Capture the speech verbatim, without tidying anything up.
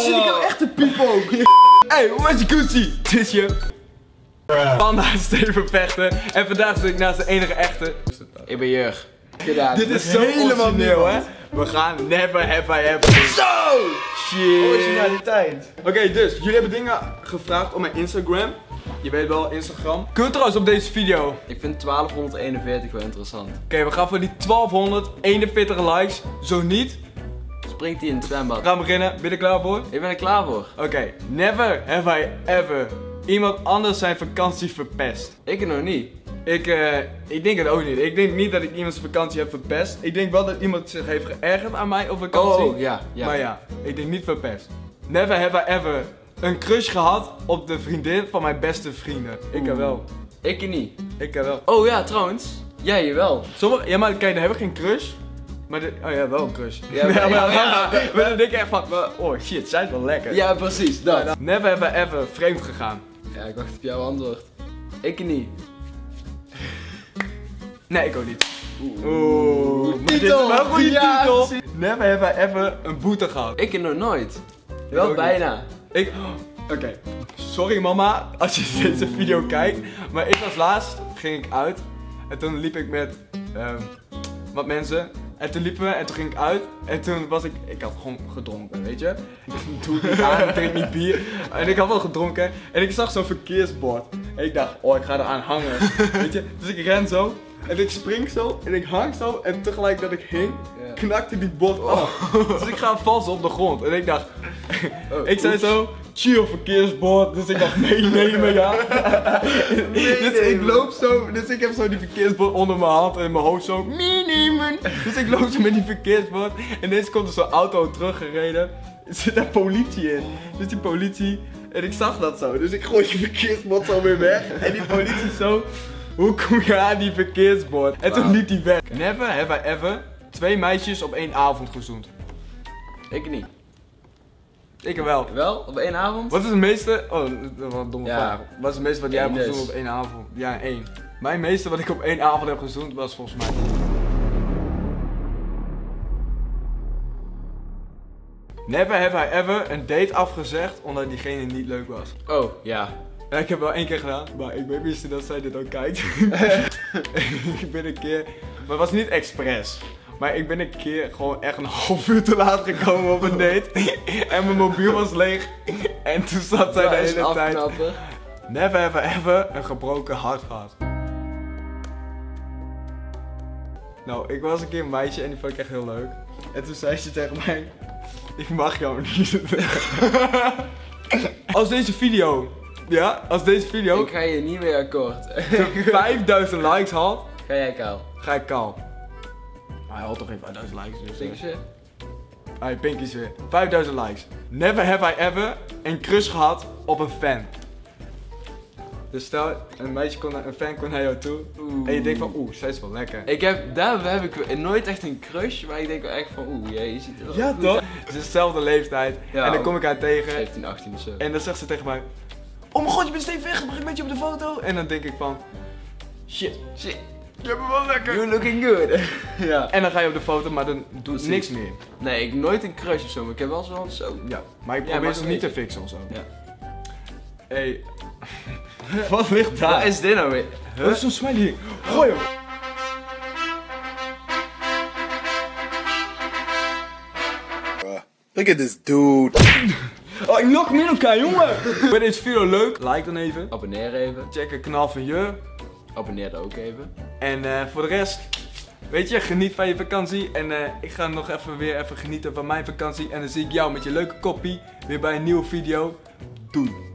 zit ik nou echt te piepen ook. Hey, hoe was je Gucci? Het is je panda Steven Vechten. En vandaag zit ik naast de enige echte. Ik ben Jurg. Dit is zo helemaal nieuw, hè? We gaan Never Have I Ever. Zo! Shit. Originaliteit. Oké, okay, dus jullie hebben dingen gevraagd op mijn Instagram. Je weet wel, Instagram. Kun je trouwens op deze video? Ik vind twaalfhonderdeenenveertig wel interessant. Oké, okay, we gaan voor die twaalfhonderdeenenveertig likes. Zo niet, springt hij in het zwembad. We gaan beginnen. Ben je er klaar voor? Ik ben er klaar voor. Oké, okay. Never have I ever iemand anders zijn vakantie verpest. Ik nog niet. Ik, uh, ik denk het ook niet. Ik denk niet dat ik iemands vakantie heb verpest. Ik denk wel dat iemand zich heeft geërgerd aan mij op vakantie. Oh, ja, ja. Maar ja, ik denk niet verpest. Never have I ever een crush gehad op de vriendin van mijn beste vrienden. Oeh. Ik heb wel. Ik niet. Ik heb wel. Oh ja, trouwens. Jij ja, wel. Sommige, ja, maar kijk, dan hebben we geen crush. Maar de, oh ja, wel een crush. Ja, maar, ja, maar, ja, maar, maar dan denk ik echt van, oh shit, zij is wel lekker. Ja, precies, dat. Ja, never have I ever vreemd gegaan. Ja, ik wacht op jouw antwoord. Ik niet. Nee, ik ook niet. Oeh, Oeh. Maar dit is wel een goede ja, titel. Never have I ever een boete gehad. Ik nog nooit. Ik wel bijna. Niet. Ik, oh, oké. Okay. Sorry mama, als je deze video kijkt. Maar ik was laatst, ging ik uit. En toen liep ik met um, wat mensen. En toen liepen we en toen ging ik uit. En toen was ik, ik had gewoon gedronken, weet je. Ik doe het niet aan, ik drink niet bier. En ik had wel gedronken. En ik zag zo'n verkeersbord. En ik dacht, oh ik ga eraan hangen, weet je. Dus ik ren zo. En ik spring zo, en ik hang zo, en tegelijk dat ik hing, yeah. knakte die bot af. Oh. Dus ik ga vast op de grond. En ik dacht, oh, ik zei oeps. zo, chill verkeersbord. Dus ik dacht, meenemen ja. meenemen. Dus ik loop zo, dus ik heb zo die verkeersbord onder mijn hand en in mijn hoofd zo, meenemen. Dus ik loop zo met die verkeersbord. En ineens komt er zo'n auto teruggereden. Er zit daar politie in. Dus die politie, en ik zag dat zo. Dus ik gooi die verkeersbord zo weer weg. En die politie zo. Hoe kom je aan die verkeersbord? En wow. toen liep die weg. Never have I ever twee meisjes op één avond gezoend. Ik niet. Ik wel. Wel? Op één avond? Wat is het meeste... Oh, wat een domme ja. vraag. Wat is het meeste wat jij Eén hebt dus. gezoend op één avond? Ja, één. Mijn meeste wat ik op één avond heb gezoend was volgens mij... Never have I ever een date afgezegd omdat diegene niet leuk was. Oh, ja. Ja, ik heb wel één keer gedaan, maar ik weet niet dat zij dit ook kijkt. Ik ben een keer, maar het was niet expres. Maar ik ben een keer gewoon echt een half uur te laat gekomen op een date. En mijn mobiel was leeg. En toen zat zij ja, de hele afknappen. tijd. Never ever ever een gebroken hart gehad. Nou, ik was een keer een meisje en die vond ik echt heel leuk. En toen zei ze tegen mij, ik mag jou niet. Als deze video... Ja, als deze video... Ik ga je niet meer akkoord. vijfduizend likes haalt... Ga jij kaal? Ga ik kaal. Maar hij haalt toch geen vijfduizend likes. Dus Pinkies weer. Hey, Pinkies weer. vijfduizend likes. Never have I ever een crush gehad op een fan. Dus stel, een meisje kon naar, een fan kon naar jou toe. Oeh. En je denkt van, oeh, zij is wel lekker. Ik heb, daar heb ik nooit echt een crush, maar ik denk wel echt van, oeh, jij ziet er wel Ja goed. toch? Het is dezelfde leeftijd. Ja, en dan kom ik haar tegen. zeventien, achttien of zo. En dan zegt ze tegen mij... Oh mijn god, je bent Steven Vechten, begin met je op de foto. En dan denk ik van... Shit, shit. Je hebt me wel lekker. You're looking good. ja. En dan ga je op de foto, maar dan doet niks meer. Nee, ik nooit een crush of zo, maar ik heb wel zo'n zo. Ja, maar ik probeer ja, het niet te fixen of zo. Ja. Hé. Hey. Wat ligt daar? Wat is dit nou weer? Huh? Dat is zo'n smiley. Gooi hem. Look at this dude. Oh, ik nog meer elkaar, jongen! Vind deze video leuk? Like dan even. Abonneer even. Check het kanaal van je. Abonneer dan ook even. En uh, voor de rest, weet je, geniet van je vakantie. En uh, ik ga nog even weer even genieten van mijn vakantie. En dan zie ik jou met je leuke koppie weer bij een nieuwe video. Doei!